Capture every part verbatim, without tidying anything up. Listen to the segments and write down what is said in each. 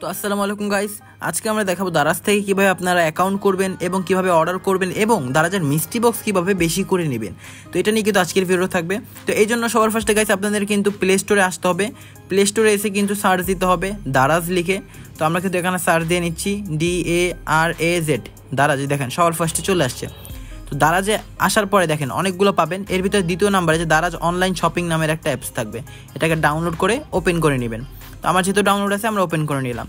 तो আসসালামু আলাইকুম গাইস, আজকে আমরা দেখাবো দারাজ থেকে কিভাবে আপনারা অ্যাকাউন্ট করবেন এবং কিভাবে অর্ডার করবেন এবং দারাজের মিস্ট্রি বক্স কিভাবে বেশি করে নেবেন। তো এটা নিয়ে কিন্তু আজকের ভিডিও থাকবে। তো এই জন্য সবার ফার্স্টে গাইস আপনাদের কিন্তু প্লে স্টোরে আসতে হবে। প্লে স্টোরে এসে কিন্তু সার্চ দিতে হবে দারাজ লিখে। তো আমরা কিন্তু এখানে সার্চ দিয়ে নিচ্ছি D A R A Z, Daraz. দেখেন সবার ফার্স্টে চলে আসছে। তো দারাজে আসার পরে দেখেন অনেকগুলো পাবেন, এর ভিতরে দ্বিতীয় নাম্বারে যে দারাজ অনলাইন শপিং নামের একটা অ্যাপস থাকবে, এটাকে ডাউনলোড করে ওপেন করে নেবেন। তো আমার যেহেতু ডাউনলোড আছে আমরা ওপেন করে নিলাম।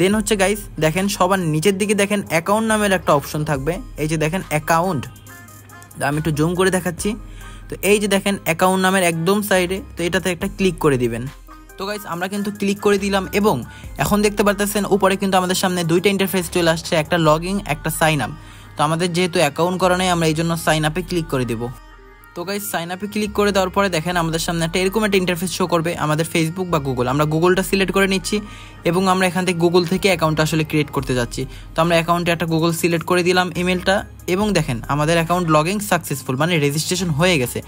দেন হচ্ছে গাইস দেখেন সবার নিচের দিকে দেখেন অ্যাকাউন্ট নামের একটা অপশন থাকবে। এই যে দেখেন অ্যাকাউন্ট, তো আমি একটু জুম করে দেখাচ্ছি। তো এই যে দেখেন অ্যাকাউন্ট নামের একদম সাইডে, তো এটাতে একটা ক্লিক করে দিবেন। তো গাইস আমরা কিন্তু ক্লিক করে দিলাম এবং এখন দেখতে পারতেছেন উপরে কিন্তু আমাদের সামনে দুইটা ইন্টারফেস চলে আসছে, একটা লগ ইন একটা সাইন আপ। তো আমাদের যেহেতু অ্যাকাউন্ট করা নেই আমরা এই জন্য সাইন আপে ক্লিক করে দেবো। তো গাইস সাইন আপে ক্লিক করে দেওয়ার পরে দেখেন আমাদের সামনে একটা এরকম একটা ইন্টারফেস শো করবে আমাদের ফেসবুক বা গুগল। আমরা গুগলটা সিলেক্ট করে নিচ্ছি এবং আমরা এখান থেকে গুগল থেকে অ্যাকাউন্টটা আসলে ক্রিয়েট করতে যাচ্ছি। তো আমরা অ্যাকাউন্টে একটা গুগল সিলেক্ট করে দিলাম ইমেলটা এবং দেখেন আমাদের অ্যাকাউন্ট লগিং সাকসেসফুল, মানে রেজিস্ট্রেশন হয়ে গেছে।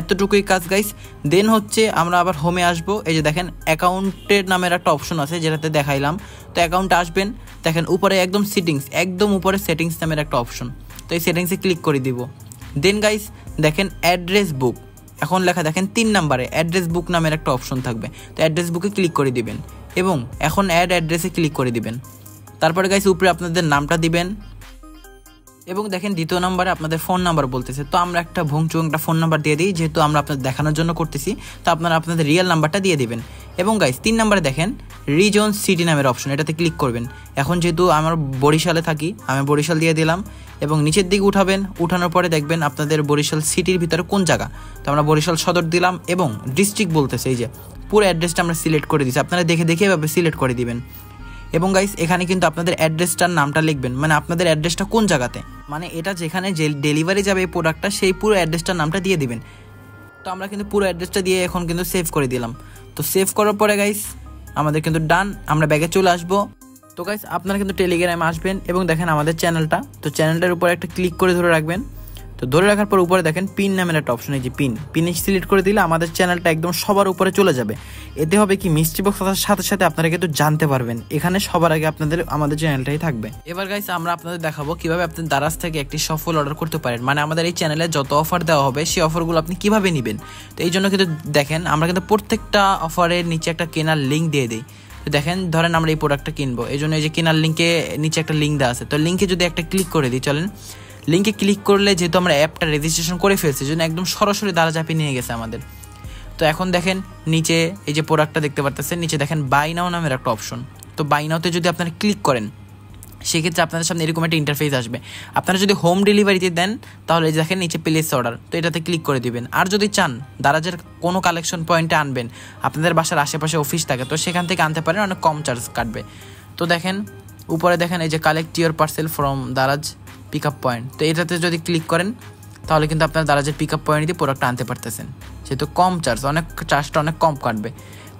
এতটুকুই কাজ গাইস। দেন হচ্ছে আমরা আবার হোমে আসবো। এই যে দেখেন অ্যাকাউন্টের নামের একটা অপশন আছে যেটাতে দেখাইলাম। তো অ্যাকাউন্টে আসবেন, দেখেন উপরে একদম সেটিংস, একদম উপরে সেটিংস নামের একটা অপশন। তো এই সেটিংসে ক্লিক করে দিব। দেন গাইস দেখেন অ্যাড্রেস বুক, এখন লেখা দেখেন তিন নাম্বারে অ্যাড্রেস বুক নামের একটা অপশন থাকবে। তো অ্যাড্রেস বুকে ক্লিক করে দিবেন এবং এখন অ্যাড অ্যাড্রেসে ক্লিক করে দিবেন। তারপরে গাইস উপরে আপনাদের নামটা দিবেন এবং দেখেন দ্বিতীয় নাম্বারে আপনাদের ফোন নাম্বার বলতেছে। তো আমরা একটা ভুংচুং একটা ফোন নাম্বার দিয়ে দিই, যেহেতু আমরা আপনাদের দেখানোর জন্য করতেছি। তো আপনারা আপনাদের রিয়েল নাম্বারটা দিয়ে দিবেন। এবং গাইস তিন নাম্বারে দেখেন রিজন সিটি নামের অপশন, এটাতে ক্লিক করবেন। এখন যেহেতু আমার বরিশালে থাকি আমি বরিশাল দিয়ে দিলাম এবং নিচের দিকে উঠাবেন, উঠানোর পরে দেখবেন আপনাদের বরিশাল সিটির ভিতরে কোন জায়গা। তো আমরা বরিশাল সদর দিলাম এবং ডিস্ট্রিক্ট বলতেছে। এই যে পুরো অ্যাড্রেসটা আমরা সিলেক্ট করে দিচ্ছি, আপনারা দেখে দেখে এভাবে সিলেক্ট করে দিবেন। এবং গাইস এখানে কিন্তু আপনাদের অ্যাড্রেসটার নামটা লিখবেন, মানে আপনাদের অ্যাড্রেসটা কোন জায়গাতে, মানে এটা যেখানে যে ডেলিভারি যাবে এই প্রোডাক্টটা সেই পুরো অ্যাড্রেসটার নামটা দিয়ে দিবেন। তো আমরা কিন্তু পুরো অ্যাড্রেসটা দিয়ে এখন কিন্তু সেভ করে দিলাম। তো সেভ করার পরে গাইস আমাদের কিন্তু ডান, আমরা ব্যাগে চলে আসবো। তো গাইস আপনারা কিন্তু টেলিগ্রামে আসবেন এবং দেখেন আমাদের চ্যানেলটা, তো চ্যানেলটার উপরে একটা ক্লিক করে ধরে রাখবেন। তো ধরে রাখার পর উপরে দেখেন পিন নামের একটা অপশন, এই যে পিন, পিনে সিলেক্ট করে দিলে আমাদের চ্যানেলটা একদম সবার উপরে চলে যাবে। এতে হবে কি মিস্ট্রি বক্স আসার সাথে সাথে আপনারা কিন্তু জানতে পারবেন, এখানে সবার আগে আপনাদের আমাদের চ্যানেলটাই থাকবে। এবার গাইস আমরা আপনাদের দেখাবো কিভাবে আপনি দারাজ থেকে একটি সফল অর্ডার করতে পারেন, মানে আমাদের এই চ্যানেলে যত অফার দেওয়া হবে সেই অফারগুলো আপনি কিভাবে নেবেন। তো এই জন্য কিন্তু দেখেন আমরা কিন্তু প্রত্যেকটা অফারের নিচে একটা কেনার লিঙ্ক দিয়ে দিই। তো দেখেন ধরেন আমরা এই প্রোডাক্টটা কিনবো, এই জন্য এই যে কেনার লিঙ্কে নিচে একটা লিঙ্ক দেওয়া আছে। তো লিঙ্কে যদি একটা ক্লিক করে দিই, চলেন লিঙ্কে ক্লিক করলে যেহেতু আমরা অ্যাপটা রেজিস্ট্রেশন করে ফেলছি জন্য একদম সরাসরি দারাজ অ্যাপে নিয়ে গেছে আমাদের। তো এখন দেখেন নিচে এই যে প্রোডাক্টটা দেখতে পারতেছেন, নিচে দেখেন বাই নাও নামের একটা অপশন। তো বাই নাওতে যদি আপনারা ক্লিক করেন সেক্ষেত্রে আপনাদের সামনে এরকম একটা ইন্টারফেস আসবে। আপনারা যদি হোম ডেলিভারিতে দেন তাহলে দেখেন নিচে প্লেস অর্ডার, তো এটাতে ক্লিক করে দিবেন। আর যদি চান দারাজের কোনো কালেকশন পয়েন্টে আনবেন, আপনাদের বাসার আশেপাশে অফিস থাকে তো সেখান থেকে আনতে পারেন, অনেক কম চার্জ কাটবে। তো দেখেন উপরে দেখেন এই যে collect your parcel from Daraz pick up point, তো এটাতে যদি ক্লিক করেন তাহলে কিন্তু আপনার দারাজের পিক আপ পয়েন্ট দিয়ে প্রোডাক্টটা আনতে পারতেছেন, যেহেতু কম চার্জ, অনেক চার্জটা অনেক কম কাটবে।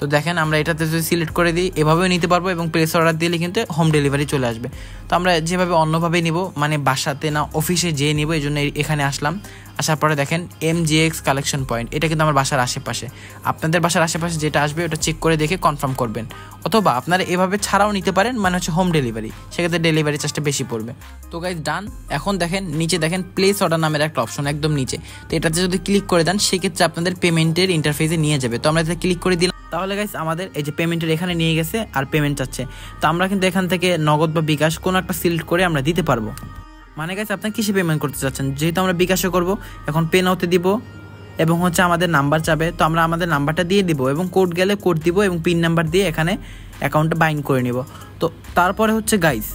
তো দেখেন আমরা এটাতে যদি সিলেক্ট করে দিই এভাবেও নিতে পারবো এবং প্লেস অর্ডার দিলে কিন্তু হোম ডেলিভারি চলে আসবে। তো আমরা যেভাবে অন্যভাবেই নিব, মানে বাসাতে না অফিসে যেয়ে নিব, এই জন্য এখানে আসলাম। আসার পরে দেখেন M G X collection point, এটা কিন্তু আমার বাসার আশেপাশে। আপনাদের বাসার আশেপাশে যেটা আসবে ওটা চেক করে দেখে কনফার্ম করবেন, অথবা আপনারা এভাবে ছাড়াও নিতে পারেন, মানে হচ্ছে হোম ডেলিভারি, সেক্ষেত্রে ডেলিভারি চার্জটা বেশি পড়বে। তো গাইজ ডান। এখন দেখেন নিচে দেখেন প্লেস অর্ডার নামের একটা অপশন একদম নিচে, তো এটাতে যদি ক্লিক করে দেন সেক্ষেত্রে আপনাদের পেমেন্টের ইন্টারফেসে নিয়ে যাবে। তো আমরা এটাতে ক্লিক করে দিলাম, তাহলে গাইজ আমাদের এই যে পেমেন্টের এখানে নিয়ে গেছে আর পেমেন্ট চাচ্ছে। তো আমরা কিন্তু এখান থেকে নগদ বা বিকাশ কোনো একটা সিলেক্ট করে আমরা দিতে পারবো, মানে গাইজ আপনার কিসে পেমেন্ট করতে চাচ্ছেন। যেহেতু আমরা বিকাশে করব এখন পে নাওতে দিব এবং হচ্ছে আমাদের নাম্বার চাবে, তো আমরা আমাদের নাম্বারটা দিয়ে দিব এবং কোড গেলে কোড দিব এবং পিন নাম্বার দিয়ে এখানে অ্যাকাউন্টটা বাইন্ড করে নিব। তো তারপরে হচ্ছে গাইজ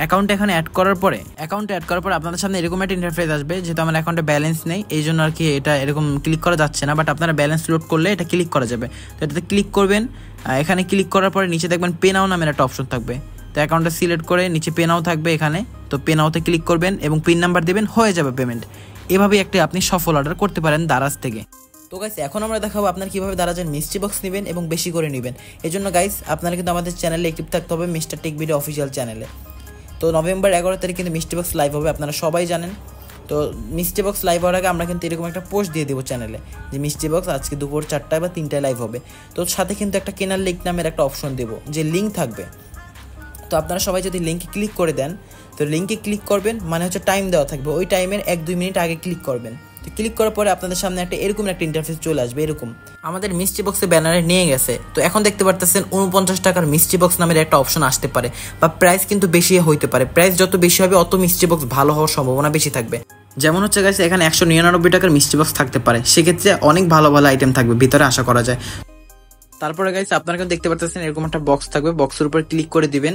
অ্যাকাউন্ট এখানে অ্যাড করার পরে অ্যাকাউন্ট অ্যাড করার পরে আপনাদের সামনে এরকম একটা ইন্টারফেস আসবে। যেহেতু আমার অ্যাকাউন্টে ব্যালেন্স নেই এই জন্য আর কি এটা এরকম ক্লিক করা যাচ্ছে না, বাট আপনারা ব্যালেন্স লোড করলে এটা ক্লিক করা যাবে। তো এটাতে ক্লিক করবেন, এখানে ক্লিক করার পরে নিচে দেখবেন পে নাও নামের একটা অপশন থাকবে। তো অ্যাকাউন্টটা সিলেক্ট করে নিচে পে নাও থাকবে এখানে, তো পে নাওতে ক্লিক করবেন এবং পিন নাম্বার দেবেন, হয়ে যাবে পেমেন্ট। এভাবেই একটা আপনি সফল অর্ডার করতে পারেন দারাজ থেকে। তো গাইস এখন আমরা দেখাবো আপনার কীভাবে দারাজের মিস্ট্রি বক্স নেবেন এবং বেশি করে নেবেন। এই জন্য গাইস আপনারা কিন্তু আমাদের চ্যানেলে অ্যাক্টিভ থাকতে হবে, মিস্টার টেক ভিডিও অফিসিয়াল চ্যানেলে। তো নভেম্বর এগারো তারিখ কিন্তু মিস্ট্রি বক্স লাইভ হবে, আপনারা সবাই জানেন। তো মিস্ট্রি বক্স লাইভ হওয়ার আগে আমরা কিন্তু এরকম একটা পোস্ট দিয়ে দেবো চ্যানেলে যে মিস্ট্রি বক্স আজকে দুপুর চারটায় বা তিনটায় লাইভ হবে। তো সাথে কিন্তু একটা কেনার লিঙ্ক নামের একটা অপশন দেবো, যে লিঙ্ক থাকবে तो আপনারা সবাই যদি লিংকে ক্লিক করে দেন তো লিংকে ক্লিক করবেন মানে হচ্ছে টাইম দেওয়া থাকবে ওই টাইমের এক দুই মিনিট আগে ক্লিক করবেন তো ক্লিক করার পরে আপনাদের সামনে একটা এরকম একটা ইন্টারফেস চলে আসবে এরকম আমাদের মিস্ট্রি বক্সে ব্যানারে নিয়ে গেছে তো এখন দেখতে পারতেছেন ঊনপঞ্চাশ টাকার মিস্ট্রি বক্স নামের একটা অপশন আসতে পারে বা প্রাইস কিন্তু বেশি হইতে পারে প্রাইস যত বেশি হবে অত মিস্ট্রি বক্স ভালো হওয়ার সম্ভাবনা বেশি থাকবে যেমন হচ্ছে गाइस এখানে একশো নিরানব্বই টাকার মিস্ট্রি বক্স থাকতে পারে সে ক্ষেত্রে অনেক ভালো ভালো আইটেম থাকবে ভিতরে আশা করা যায় তারপরে गाइस আপনারা কিন্তু দেখতে পারতেছেন এরকম একটা বক্স থাকবে বক্সের উপর ক্লিক করে দিবেন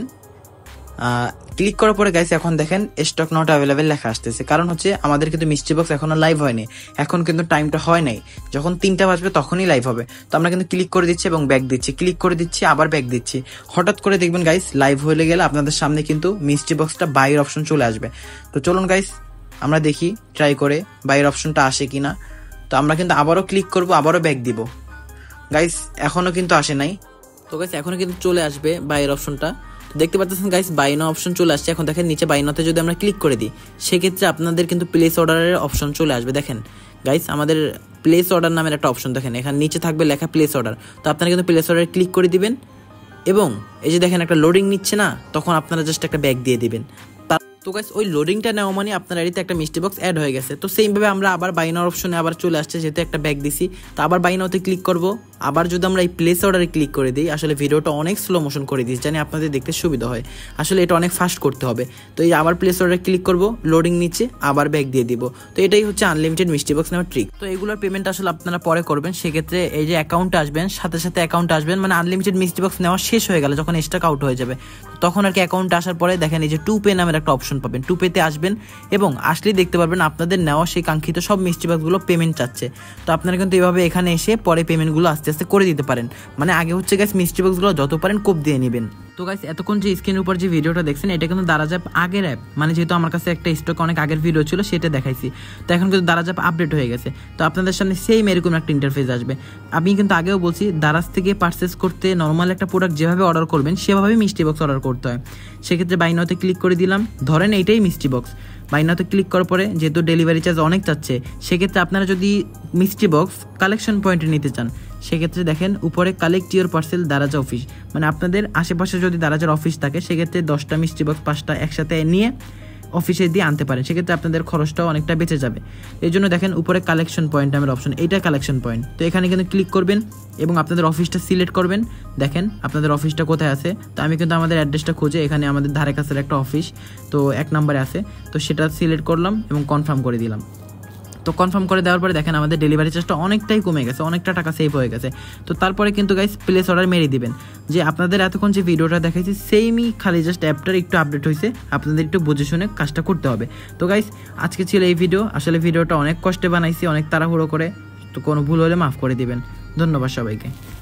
ক্লিক করার পরে गाइस এখন দেখেন স্টক নট अवेलेबल লেখা আসছে কারণ হচ্ছে আমাদের কিন্তু মিস্ট্রি বক্স এখনো লাইভ হয়নি এখন কিন্তু টাইমটা হয় নাই যখন তিনটা বাজবে তখনই লাইভ হবে তো আমরা কিন্তু ক্লিক করে দিচ্ছি এবং ব্যাক দিচ্ছি ক্লিক করে দিচ্ছি আবার ব্যাক দিচ্ছি হঠাৎ করে দেখবেন गाइस লাইভ হয়ে গেলে আপনাদের সামনে কিন্তু মিস্ট্রি বক্সটা বাইর অপশন চলে আসবে তো চলুন गाइस আমরা দেখি ট্রাই করে বাইর অপশনটা আসে কিনা তো আমরা কিন্তু আবারো ক্লিক করব আবারো ব্যাক দিব गाइस এখনো কিন্তু আসে নাই তো गाइस এখনো কিন্তু চলে আসবে বাইর অপশনটা দেখতে পাচ্ছেন गाइस বাইনো অপশন চলে আসছে এখন দেখেন নিচে বাইনোতে যদি আমরা ক্লিক করে দিই সেই ক্ষেত্রে আপনাদের কিন্তু প্লেস অর্ডারের অপশন চলে আসবে দেখেন गाइस আমাদের প্লেস অর্ডার নামের একটা অপশন দেখেন এখানে নিচে থাকবে লেখা প্লেস অর্ডার তো আপনারা কিন্তু প্লেস অর্ডারে ক্লিক করে দিবেন এবং এই যে দেখেন একটা লোডিং নিচ্ছে না তখন আপনারা জাস্ট একটা ব্যাক দিয়ে দিবেন তো गाइस ওই লোডিংটা নাও মানে আপনার আইডিতে একটা মিস্ট্রি বক্স অ্যাড হয়ে গেছে তো সেম ভাবে আমরা আবার বাইনোর অপশনে আবার চলে আসছে যেতে একটা ব্যাক দিছি তো আবার বাইনোতে ক্লিক করব আবার যদি আমরা এই প্লেস অর্ডারে ক্লিক করে দেই আসলে ভিডিওটা অনেক স্লো মোশন করে দিছি জানি আপনাদের দেখতে সুবিধা হয় আসলে এটা অনেক ফাস্ট করতে হবে তো এই আবার প্লেস অর্ডারে ক্লিক করব লোডিং নিচে আবার ব্যাক দিয়ে দিব তো এটাই হচ্ছে আনলিমিটেড মিস্ট্রি বক্স নামের ট্রিক তো এগুলোর পেমেন্ট আসলে আপনারা পরে করবেন সেই ক্ষেত্রে এই যে অ্যাকাউন্টে আসবেন সাথে সাথে অ্যাকাউন্টে আসবেন মানে আনলিমিটেড মিস্ট্রি বক্স নেওয়া শেষ হয়ে গেল যখন স্টক আউট হয়ে যাবে তখন আর কি অ্যাকাউন্টে আসার পরে দেখেন এই যে টু পে নামের একটা অপশন পাবেন টু পেতে আসবেন এবং আসলে দেখতে পারবেন আপনাদের নেওয়া সেই কাঙ্ক্ষিত সব মিস্ট্রি বক্সগুলো পেমেন্ট চাচ্ছে তো আপনারা কিন্তু এইভাবে এখানে এসে পরে পেমেন্টগুলো আস্তে আস্তে করে দিতে পারেন মানে আগে হচ্ছে गाइस মিস্ট্রি বক্সগুলো যত পারেন কোপ দিয়ে নেবেন তো गाइस এতক্ষণ যে স্ক্রিনের উপর যে ভিডিওটা দেখছেন এটা কিন্তু দারাজ অ্যাপ আগের অ্যাপ মানে যেহেতু আমার কাছে একটা স্টক অনেক আগের ভিডিও ছিল সেটা দেখাইছি তো এখন কিন্তু দারাজ অ্যাপ আপডেট হয়ে গেছে তো আপনাদের সামনে সেম এরকম একটা ইন্টারফেস আসবে আমি কিন্তু আগেও বলছি দারাজ থেকে পারচেস করতে নর্মাল একটা প্রোডাক্ট যেভাবে অর্ডার করবেন সেভাবেই মিস্ট্রি বক্স অর্ডার করতে হয় সেক্ষেত্রে বাইনোতে ক্লিক করে দিলাম ধরেন এইটাই মিস্ট্রি বক্স বাইনোতে ক্লিক করার পরে যেহেতু ডেলিভারি চার্জ অনেক চাচ্ছে সেক্ষেত্রে আপনারা যদি মিস্ট্রি বক্স কালেকশন পয়েন্টে নিতে চান সেক্ষেত্রে দেখেন উপরে collect your parcel Daraz office মানে আপনাদের আশেপাশে যদি দারাজের অফিস থাকে সেক্ষেত্রে দশটা মিস্ট্রি বক্স পাঁচটা একসাথে নিয়ে অফিসে দিয়ে আনতে পারেন সেক্ষেত্রে আপনাদের খরচটাও অনেকটা বেঁচে যাবে এই জন্য দেখেন উপরে কালেকশন পয়েন্ট নামের অপশন এটা কালেকশন পয়েন্ট তো এখানে কিন্তু ক্লিক করবেন এবং আপনাদের অফিসটা সিলেক্ট করবেন দেখেন আপনাদের অফিসটা কোথায় আছে তো আমি কিন্তু আমাদের অ্যাড্রেসটা খুঁজে এখানে আমাদের ধারে কাছের একটা অফিস তো এক নম্বরে আছে তো সেটা সিলেক্ট করলাম এবং কনফার্ম করে দিলাম তো কনফার্ম করে দেওয়ার পরে দেখেন আমাদের ডেলিভারি চার্জটা অনেকটাই কমে গেছে অনেকটা টাকা সেভ হয়ে গেছে তো তারপরে কিন্তু গাইস প্লেস অর্ডার মেরে দিবেন যে আপনাদের এতক্ষণ যে ভিডিওটা দেখাইছি সেইমই খালি জাস্ট অ্যাপটার একটু আপডেট হয়েছে আপনাদের একটু বুঝে শুনে কাজটা করতে হবে তো গাইস আজকে ছিল এই ভিডিও আসলে ভিডিওটা অনেক কষ্টে বানাইছি অনেক তাড়াহুড়ো করে তো কোনো ভুল হলে মাফ করে দিবেন ধন্যবাদ সবাইকে।